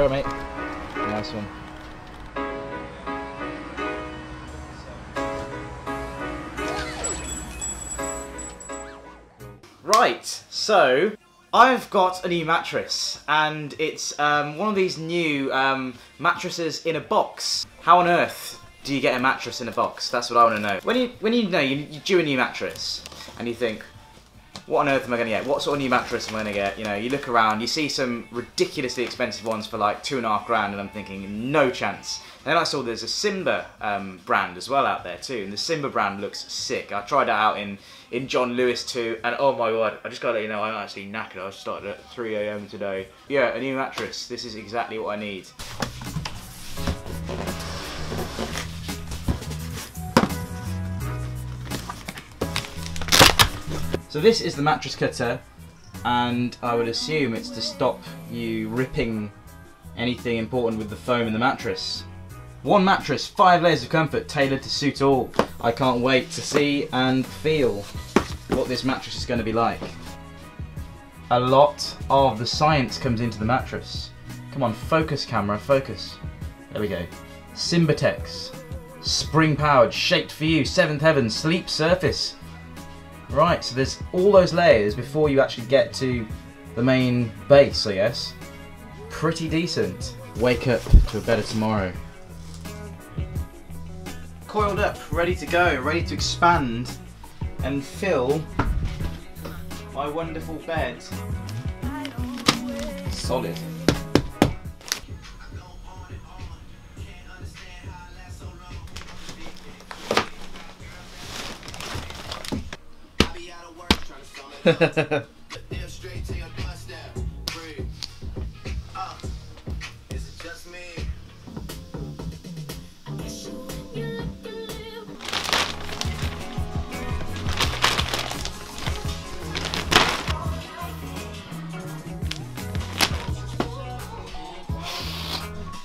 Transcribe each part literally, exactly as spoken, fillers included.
Go, mate. Nice one. Right, so I've got a new mattress, and it's um, one of these new um, mattresses in a box. How on earth do you get a mattress in a box? That's what I want to know. When you when you know you, you do a new mattress, and you think, what on earth am I going to get? What sort of new mattress am I going to get? You know, you look around, you see some ridiculously expensive ones for like two and a half grand, and I'm thinking, no chance. Then I saw there's a Simba um, brand as well out there too, and the Simba brand looks sick. I tried that out in, in John Lewis too, and oh my god, I just gotta let you know I'm actually knackered. I started at three A M today. Yeah, a new mattress. This is exactly what I need. So this is the mattress cutter, and I would assume it's to stop you ripping anything important with the foam in the mattress. One mattress, five layers of comfort, tailored to suit all. I can't wait to see and feel what this mattress is going to be like. A lot of the science comes into the mattress. Come on, focus camera, focus. There we go. Simbatex, spring powered, shaped for you, seventh heaven, sleep surface. Right, so there's all those layers before you actually get to the main base, I guess. Pretty decent. Wake up to a better tomorrow. Coiled up, ready to go, ready to expand and fill my wonderful bed. Solid.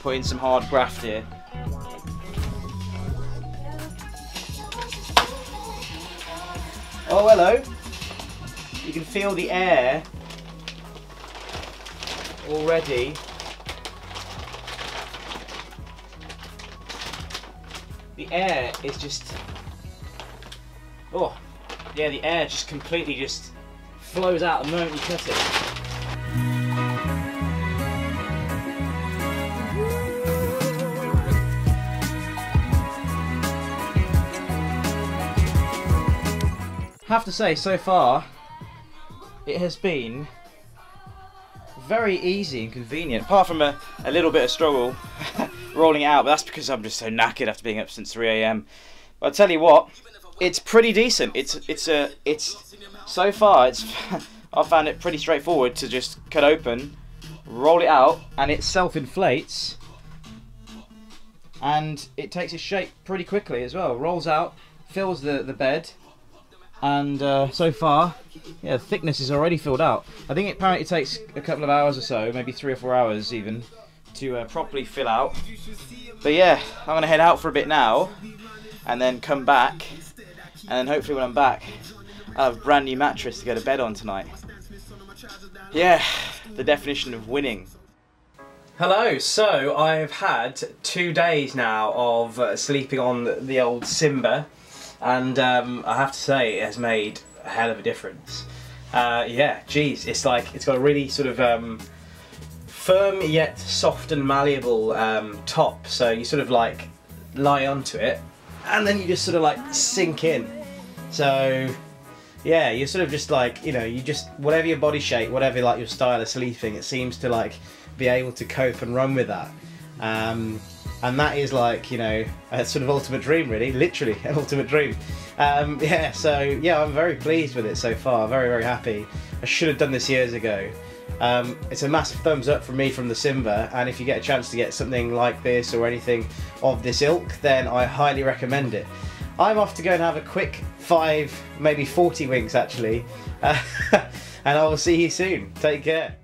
Put in some hard graft here. Oh, hello. You can feel the air already. The air is just, oh, yeah, the air just completely just flows out the moment you cut it. Have to say, so far it has been very easy and convenient, apart from a, a little bit of struggle rolling it out, but that's because I'm just so knackered after being up since three A M But I'll tell you what, it's pretty decent. It's it's a it's so far it's I found it pretty straightforward to just cut open, roll it out, and it self-inflates and it takes its shape pretty quickly as well. Rolls out, fills the, the bed. And uh, so far, yeah, the thickness is already filled out. I think it apparently takes a couple of hours or so, maybe three or four hours even, to uh, properly fill out. But yeah, I'm going to head out for a bit now, and then come back, and then hopefully when I'm back, I'll have a brand new mattress to go to bed on tonight. Yeah, the definition of winning. Hello, so I've had two days now of uh, sleeping on the old Simba. And um, I have to say, it has made a hell of a difference. Uh, yeah, geez, it's like, it's got a really sort of um, firm yet soft and malleable um, top. So you sort of like lie onto it and then you just sort of like sink in. So yeah, you're sort of just like, you know, you just, whatever your body shape, whatever like your style of sleeping, it seems to like be able to cope and run with that. Um, And that is like, you know, a sort of ultimate dream really, literally an ultimate dream. Um, yeah, so yeah, I'm very pleased with it so far, very, very happy. I should have done this years ago. Um, it's a massive thumbs up from me from the Simba, and if you get a chance to get something like this or anything of this ilk, then I highly recommend it. I'm off to go and have a quick five, maybe forty winks actually, uh, and I will see you soon. Take care.